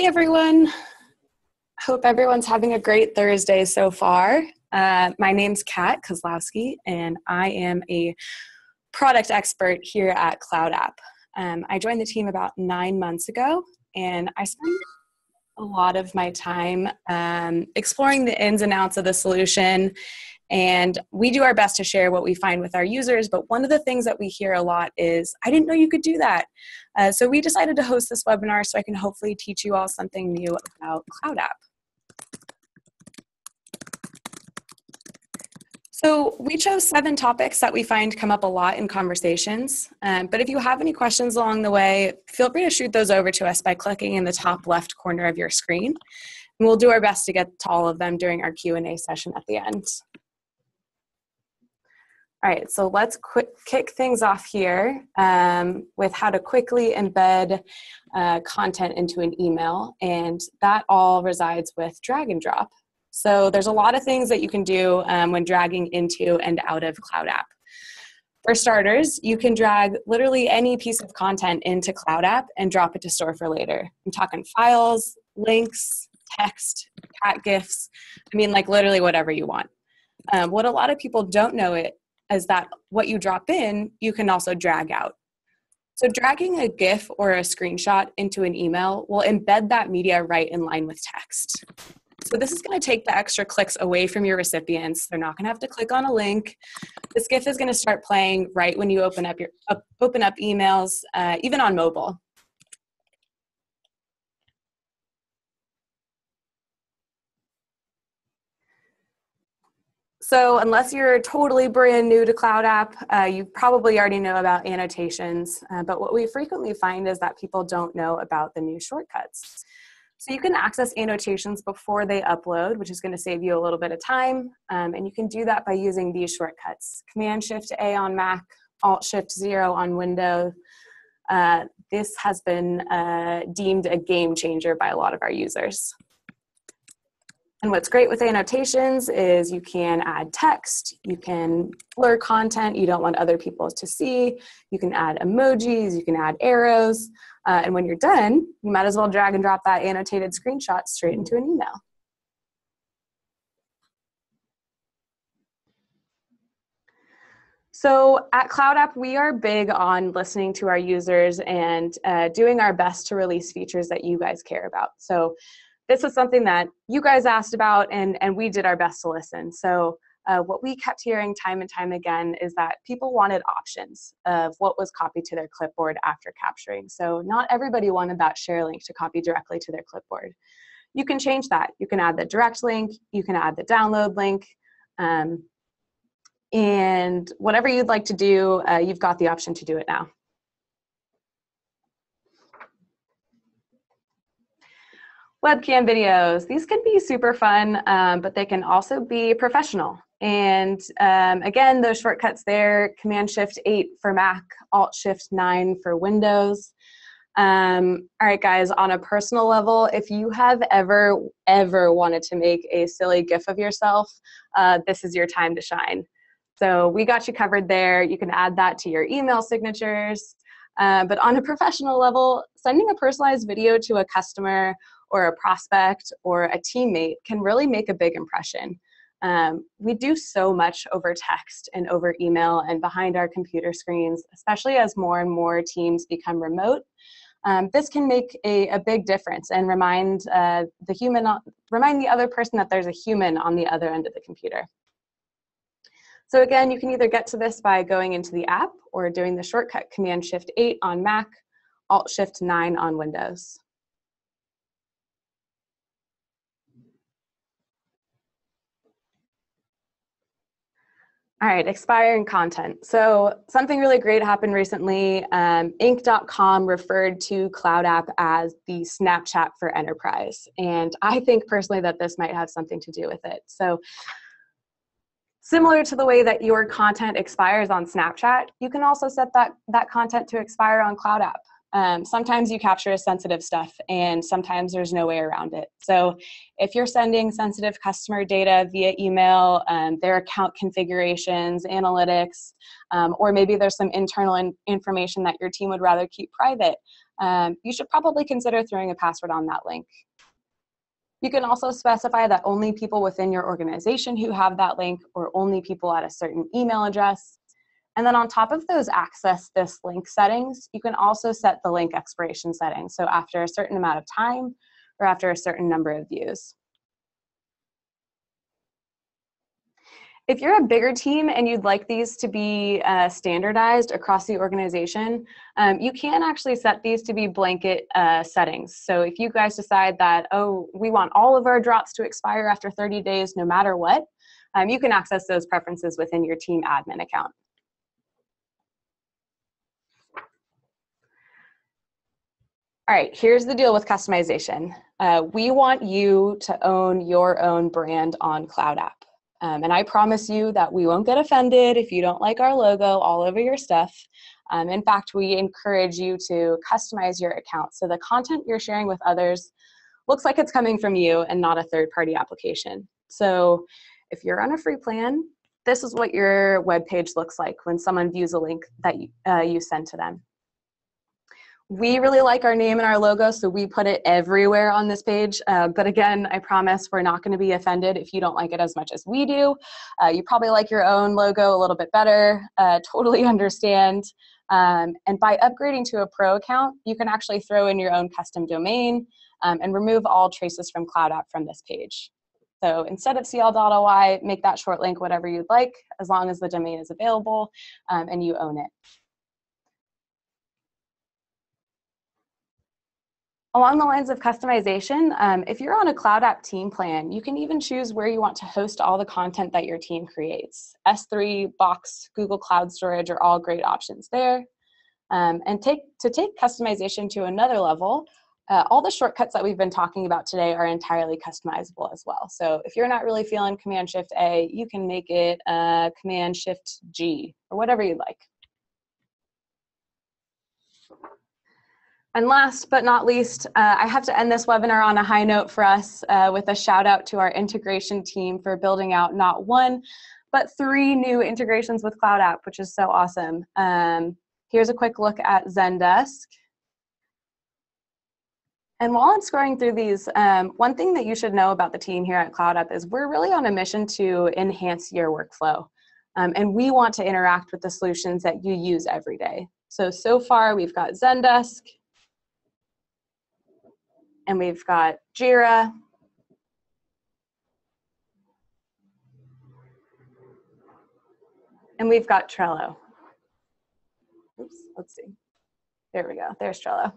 Hey everyone, hope everyone's having a great Thursday so far. My name's Kat Kozlowski and I am a product expert here at CloudApp. I joined the team about 9 months ago and I spend a lot of my time exploring the ins and outs of the solution, and we do our best to share what we find with our users, but one of the things that we hear a lot is, I didn't know you could do that. So we decided to host this webinar so I can hopefully teach you all something new about CloudApp. So we chose 7 topics that we find come up a lot in conversations, but if you have any questions along the way, feel free to shoot those over to us by clicking in the top left corner of your screen, and we'll do our best to get to all of them during our Q&A session at the end. All right, so let's kick things off here with how to quickly embed content into an email, and that all resides with drag and drop. So there's a lot of things that you can do when dragging into and out of CloudApp. For starters, you can drag literally any piece of content into CloudApp and drop it to store for later. I'm talking files, links, text, cat GIFs, I mean like literally whatever you want. What a lot of people don't know is that what you drop in, you can also drag out. So dragging a GIF or a screenshot into an email will embed that media right in line with text. So this is gonna take the extra clicks away from your recipients. They're not gonna have to click on a link. This GIF is gonna start playing right when you open up emails, even on mobile. So unless you're totally brand new to CloudApp, you probably already know about annotations, but what we frequently find is that people don't know about the new shortcuts. So you can access annotations before they upload, which is going to save you a little bit of time, and you can do that by using these shortcuts. Command-Shift-A on Mac, Alt-Shift-0 on Windows. This has been deemed a game changer by a lot of our users. And what's great with annotations is you can add text, you can blur content you don't want other people to see, you can add emojis, you can add arrows, and when you're done, you might as well drag and drop that annotated screenshot straight into an email. So at CloudApp, we are big on listening to our users and doing our best to release features that you guys care about. So this was something that you guys asked about, and we did our best to listen. So what we kept hearing time and time again is that people wanted options of what was copied to their clipboard after capturing. So not everybody wanted that share link to copy directly to their clipboard. You can change that. You can add the direct link. You can add the download link. And whatever you'd like to do, you've got the option to do it now. Webcam videos, these can be super fun, but they can also be professional. And again, those shortcuts there, Command-Shift-8 for Mac, Alt-Shift-9 for Windows. All right, guys, on a personal level, if you have ever wanted to make a silly GIF of yourself, this is your time to shine. So we got you covered there. You can add that to your email signatures. But on a professional level, sending a personalized video to a customer or a prospect or a teammate can really make a big impression. We do so much over text and over email and behind our computer screens, especially as more and more teams become remote. This can make a big difference and remind the other person that there's a human on the other end of the computer. So again, you can either get to this by going into the app or doing the shortcut Command-Shift-8 on Mac, Alt-Shift-9 on Windows. All right, expiring content. So something really great happened recently. Inc.com referred to CloudApp as the Snapchat for enterprise. And I think personally that this might have something to do with it. So similar to the way that your content expires on Snapchat, you can also set that content to expire on CloudApp. Sometimes you capture sensitive stuff and sometimes there's no way around it. So if you're sending sensitive customer data via email, their account configurations, analytics, or maybe there's some internal information that your team would rather keep private, you should probably consider throwing a password on that link. You can also specify that only people within your organization who have that link or only people at a certain email address. And then on top of those access this link settings, you can also set the link expiration setting. So after a certain amount of time or after a certain number of views. If you're a bigger team and you'd like these to be standardized across the organization, you can actually set these to be blanket settings. So if you guys decide that, oh, we want all of our drops to expire after 30 days no matter what, you can access those preferences within your team admin account. All right, here's the deal with customization. We want you to own your own brand on CloudApp. And I promise you that we won't get offended if you don't like our logo all over your stuff. In fact, we encourage you to customize your account so the content you're sharing with others looks like it's coming from you and not a third-party application. So if you're on a free plan, this is what your web page looks like when someone views a link that you send to them. We really like our name and our logo, so we put it everywhere on this page. But again, I promise we're not going to be offended if you don't like it as much as we do. You probably like your own logo a little bit better, totally understand. And by upgrading to a pro account, you can actually throw in your own custom domain and remove all traces from CloudApp from this page. So instead of cl.ly, make that short link whatever you'd like, as long as the domain is available and you own it. Along the lines of customization, if you're on a CloudApp team plan, you can even choose where you want to host all the content that your team creates. S3, Box, Google Cloud Storage are all great options there. And to take customization to another level, all the shortcuts that we've been talking about today are entirely customizable as well. So if you're not really feeling Command-Shift-A, you can make it Command-Shift-G or whatever you'd like. And last but not least, I have to end this webinar on a high note for us with a shout out to our integration team for building out not one, but 3 new integrations with CloudApp, which is so awesome. Here's a quick look at Zendesk. And while I'm scrolling through these, one thing that you should know about the team here at CloudApp is we're really on a mission to enhance your workflow. And we want to interact with the solutions that you use every day. So far we've got Zendesk, and we've got Jira, and we've got Trello. Oops, let's see. There we go. There's Trello.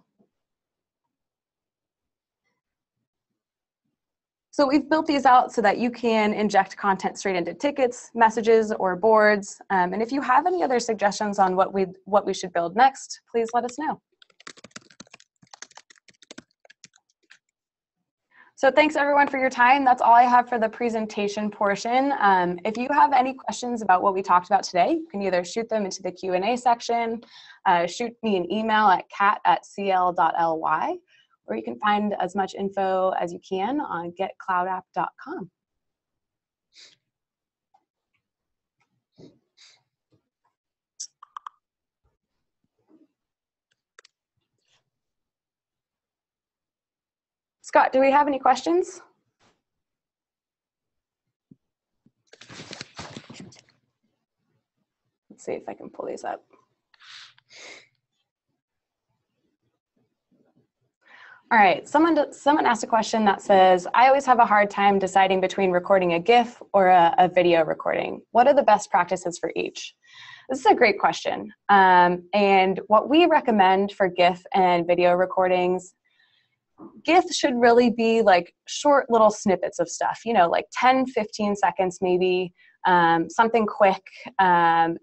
So we've built these out so that you can inject content straight into tickets, messages, or boards. And if you have any other suggestions on what we should build next, please let us know. So thanks everyone for your time. That's all I have for the presentation portion. If you have any questions about what we talked about today, you can either shoot them into the Q&A section, shoot me an email at kat@cl.ly, or you can find as much info as you can on getcloudapp.com. Scott, do we have any questions? Let's see if I can pull these up. All right, someone asked a question that says, I always have a hard time deciding between recording a GIF or a video recording. What are the best practices for each? This is a great question. And what we recommend for GIF and video recordings, GIF should really be like short little snippets of stuff, you know, like 10, 15 seconds maybe, something quick. And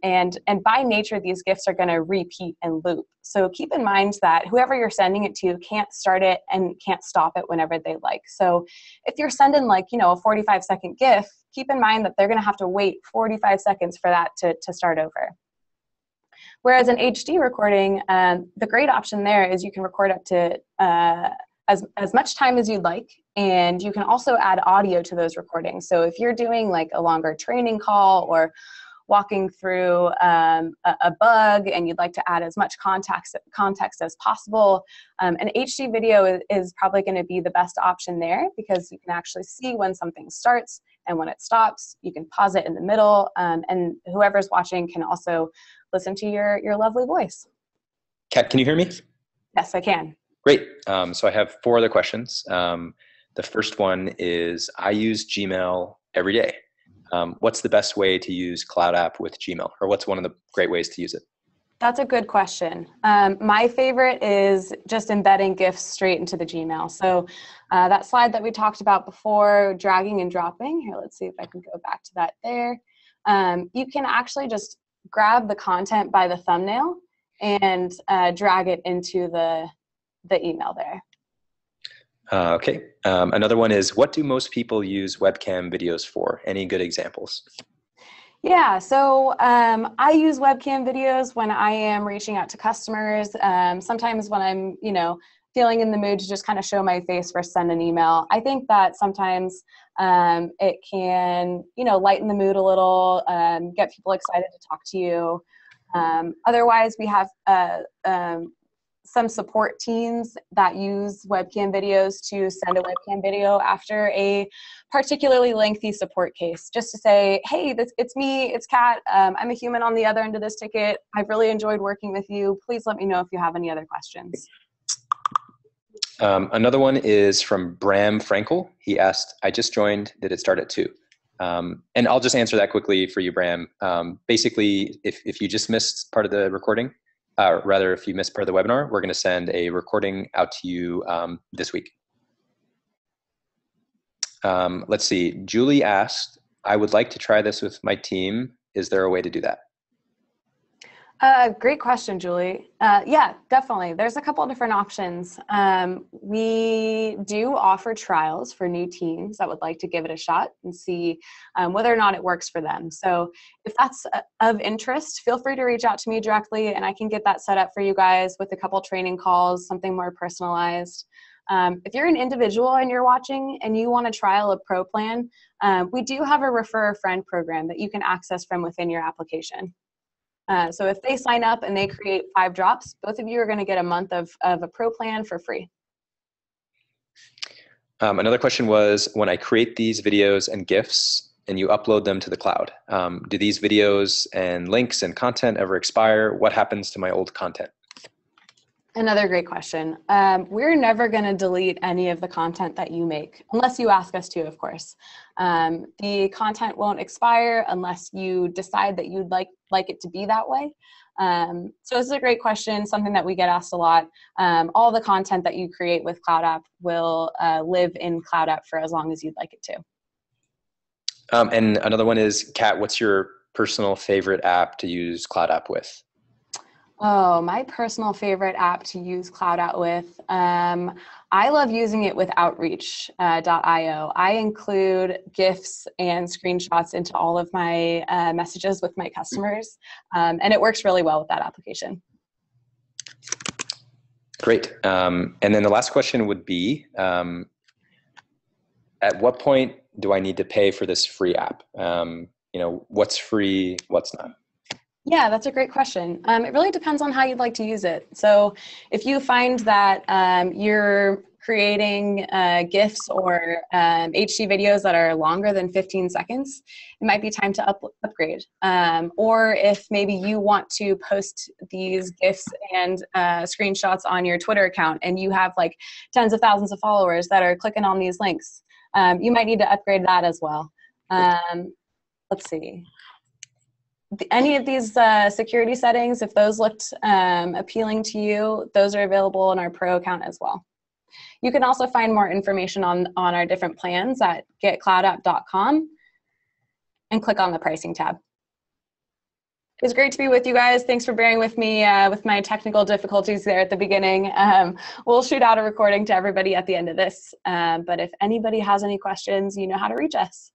by nature, these GIFs are going to repeat and loop. So keep in mind that whoever you're sending it to can't start it and can't stop it whenever they like. So if you're sending like, you know, a 45-second GIF, keep in mind that they're going to have to wait 45 seconds for that to start over. Whereas an HD recording, the great option there is you can record up to as much time as you'd like, and you can also add audio to those recordings. So if you're doing like a longer training call or walking through a bug and you'd like to add as much context as possible, an HD video is probably going to be the best option there, because you can actually see when something starts and when it stops. You can pause it in the middle, and whoever's watching can also listen to your lovely voice. Kat, can you hear me? Yes, I can. Great. So I have 4 other questions. The first one is, I use Gmail every day. What's the best way to use CloudApp with Gmail, or what's one of the great ways to use it? That's a good question. My favorite is just embedding GIFs straight into the Gmail. So that slide that we talked about before, dragging and dropping, here, let's see if I can go back to that there. You can actually just grab the content by the thumbnail and drag it into the email there. Okay. Another one is, what do most people use webcam videos for? Any good examples? Yeah, so I use webcam videos when I am reaching out to customers. Sometimes when I'm, you know, feeling in the mood to just kind of show my face versus send an email. I think that sometimes it can, you know, lighten the mood a little, get people excited to talk to you. Otherwise, we have some support teams that use webcam videos to send a webcam video after a particularly lengthy support case, just to say, hey, it's me, it's Kat, I'm a human on the other end of this ticket. I've really enjoyed working with you. Please let me know if you have any other questions. Another one is from Bram Frankel. He asked, I just joined, did it start at 2? And I'll just answer that quickly for you, Bram. Basically, if you just missed part of the recording, rather, if you missed part of the webinar, we're going to send a recording out to you this week. Let's see. Julie asked, I would like to try this with my team. Is there a way to do that? Great question, Julie. Yeah, definitely. There's a couple of different options. We do offer trials for new teams that would like to give it a shot and see whether or not it works for them. So if that's of interest, feel free to reach out to me directly, and I can get that set up for you guys with a couple training calls, something more personalized. If you're an individual and you're watching and you want to trial a pro plan, we do have a refer a friend program that you can access from within your application. So if they sign up and they create 5 drops, both of you are going to get a month of a pro plan for free. Another question was, when I create these videos and GIFs and you upload them to the cloud, do these videos and links and content ever expire? What happens to my old content? Another great question. We're never going to delete any of the content that you make, unless you ask us to, of course. The content won't expire unless you decide that you'd like it to be that way. So this is a great question, something that we get asked a lot. All the content that you create with CloudApp will live in CloudApp for as long as you'd like it to. And another one is, Kat, what's your personal favorite app to use CloudApp with? Oh, my personal favorite app to use CloudApp with. I love using it with outreach.io. I include GIFs and screenshots into all of my messages with my customers, and it works really well with that application. Great. And then the last question would be, at what point do I need to pay for this free app? You know, what's free, what's not? Yeah, that's a great question. It really depends on how you'd like to use it. So if you find that you're creating GIFs or HD videos that are longer than 15 seconds, it might be time to upgrade. Or if maybe you want to post these GIFs and screenshots on your Twitter account and you have like tens of thousands of followers that are clicking on these links, you might need to upgrade that as well. Let's see. Any of these security settings, if those looked appealing to you, those are available in our pro account as well. You can also find more information on our different plans at getcloudapp.com and click on the pricing tab. It was great to be with you guys. Thanks for bearing with me with my technical difficulties there at the beginning. We'll shoot out a recording to everybody at the end of this, but if anybody has any questions, you know how to reach us.